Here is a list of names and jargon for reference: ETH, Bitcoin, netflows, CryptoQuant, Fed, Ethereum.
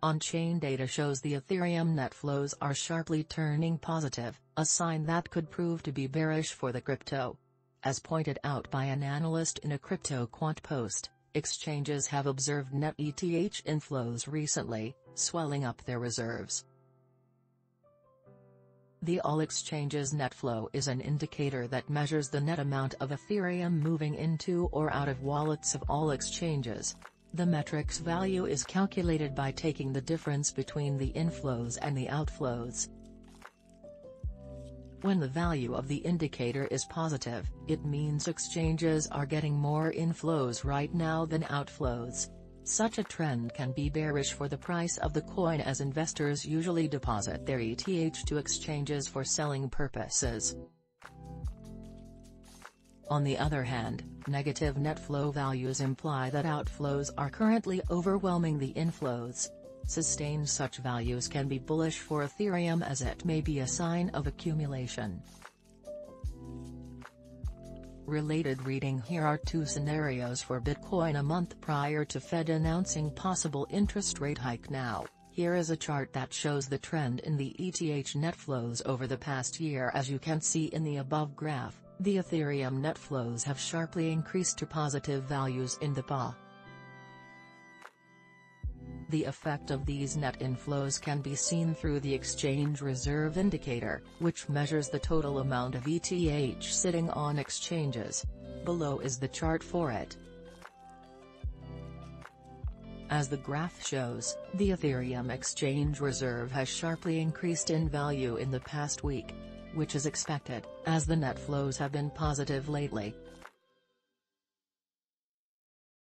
On-chain data shows the Ethereum net flows are sharply turning positive, a sign that could prove to be bearish for the crypto. As pointed out by an analyst in a CryptoQuant post, exchanges have observed net ETH inflows recently, swelling up their reserves. The all exchanges net flow is an indicator that measures the net amount of Ethereum moving into or out of wallets of all exchanges. The metric's value is calculated by taking the difference between the inflows and the outflows. When the value of the indicator is positive, it means exchanges are getting more inflows right now than outflows. Such a trend can be bearish for the price of the coin, as investors usually deposit their ETH to exchanges for selling purposes. On the other hand, negative net flow values imply that outflows are currently overwhelming the inflows. Sustained such values can be bullish for Ethereum, as it may be a sign of accumulation. Related reading: here are two scenarios for Bitcoin a month prior to Fed announcing possible interest rate hike. Now, here is a chart that shows the trend in the ETH net flows over the past year. As you can see in the above graph, the Ethereum net flows have sharply increased to positive values in the PA. The effect of these net inflows can be seen through the exchange reserve indicator, which measures the total amount of ETH sitting on exchanges. Below is the chart for it. As the graph shows, the Ethereum exchange reserve has sharply increased in value in the past week, which is expected, as the net flows have been positive lately.